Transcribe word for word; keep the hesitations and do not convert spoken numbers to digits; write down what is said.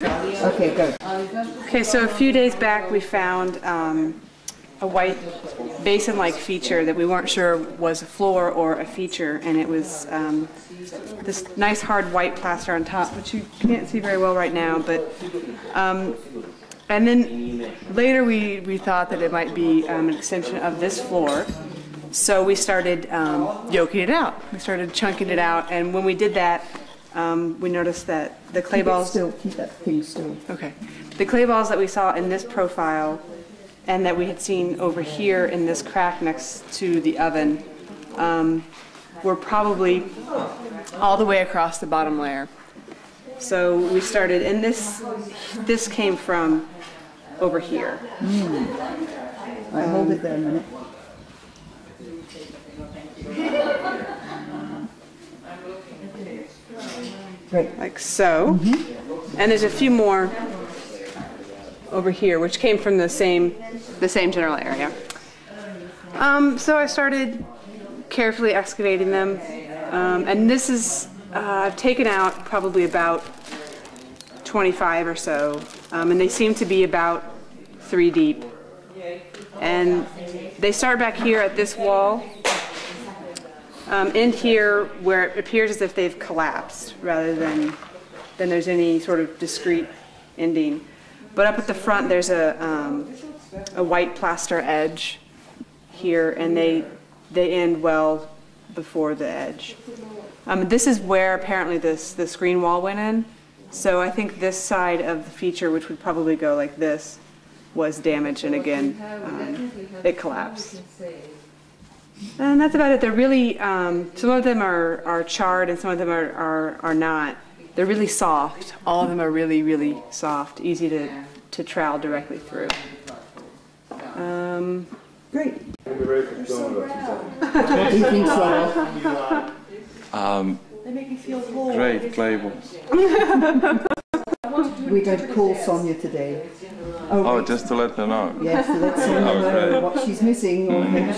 Okay, good. Okay, so a few days back we found um, a white basin-like feature that we weren't sure was a floor or a feature, and it was um, this nice hard white plaster on top, which you can't see very well right now, but um, and then later we, we thought that it might be um, an extension of this floor, so we started um, yoking it out. We started chunking it out, and when we did that, Um, we noticed that the clay keep balls. Still, keep that thing still. Okay. The clay balls that we saw in this profile, and that we had seen over here in this crack next to the oven, um, were probably all the way across the bottom layer. So we started, and this this came from over here. Mm. I um, hold it there a minute. Right. Like so. Mm-hmm. And there's a few more over here, which came from the same, the same general area. Um, so I started carefully excavating them. Um, and this is, uh, I've taken out probably about twenty-five or so. Um, and they seem to be about three deep. And they start back here at this wall. Um, in here, where it appears as if they've collapsed, rather than than there's any sort of discrete ending. But up at the front, there's a um, a white plaster edge here, and they they end well before the edge. Um, this is where apparently this the screen wall went in. So I think this side of the feature, which would probably go like this, was damaged, and again, um, it collapsed. And that's about it. They're really, um, some of them are, are charred and some of them are, are, are not. They're really soft. All of them are really, really soft, easy to, to trowel directly through. Um, Great. um, they make you feel whole. Great clay balls. We don't call Sonia today. Oh, oh just to let her know. Yes, to let Sonia know what she's missing. Or mm.